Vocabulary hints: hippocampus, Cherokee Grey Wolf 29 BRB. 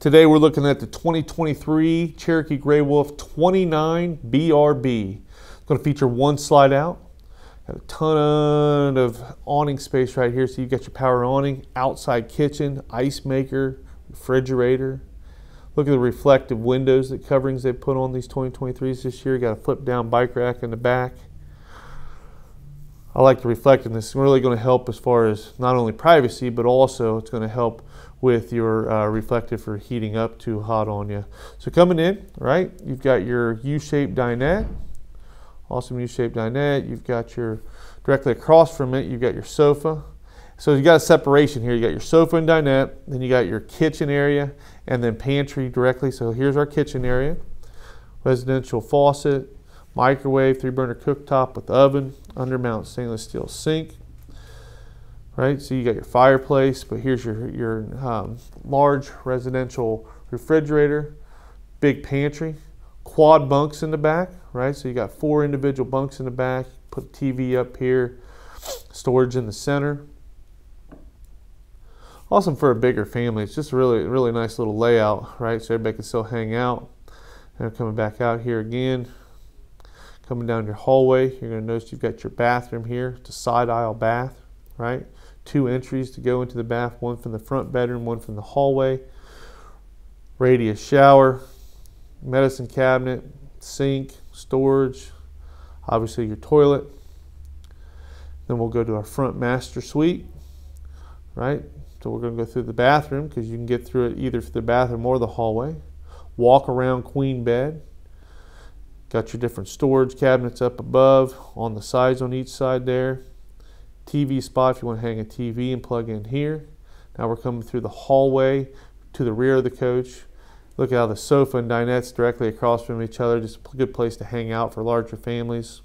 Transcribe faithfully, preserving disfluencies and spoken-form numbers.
Today we're looking at the twenty twenty-three Cherokee Grey Wolf twenty-nine B R B. It's going to feature one slide out. Got a ton of awning space right here, so you've got your power awning, outside kitchen, ice maker, refrigerator. Look at the reflective windows, that coverings they put on these twenty twenty-threes this year. You got a flip down bike rack in the back. I like the reflectiveness. It's really going to help as far as not only privacy, but also it's going to help with your uh, reflective for heating up too hot on you. So coming in, right, you've got your U-shaped dinette, awesome U-shaped dinette. You've got your, directly across from it, you've got your sofa. So you've got a separation here. You got your sofa and dinette, then you got your kitchen area, and then pantry directly. So here's our kitchen area, residential faucet, microwave, three burner cooktop with oven, undermount stainless steel sink, right? So you got your fireplace, but here's your, your um, large residential refrigerator, big pantry, quad bunks in the back, right? So you got four individual bunks in the back, put T V up here, storage in the center. Awesome for a bigger family. It's just a really, really nice little layout, right? So everybody can still hang out. And coming back out here again, coming down your hallway, you're going to notice you've got your bathroom here. It's a side aisle bath, right? Two entries to go into the bath, one from the front bedroom, one from the hallway. Radius shower, medicine cabinet, sink, storage, obviously your toilet. Then we'll go to our front master suite, right? So we're going to go through the bathroom because you can get through it either through the bathroom or the hallway. Walk around queen bed. Got your different storage cabinets up above, on the sides on each side there. T V spot if you want to hang a T V and plug in here. Now we're coming through the hallway to the rear of the coach. Look at how the sofa and dinettes directly across from each other. Just a good place to hang out for larger families.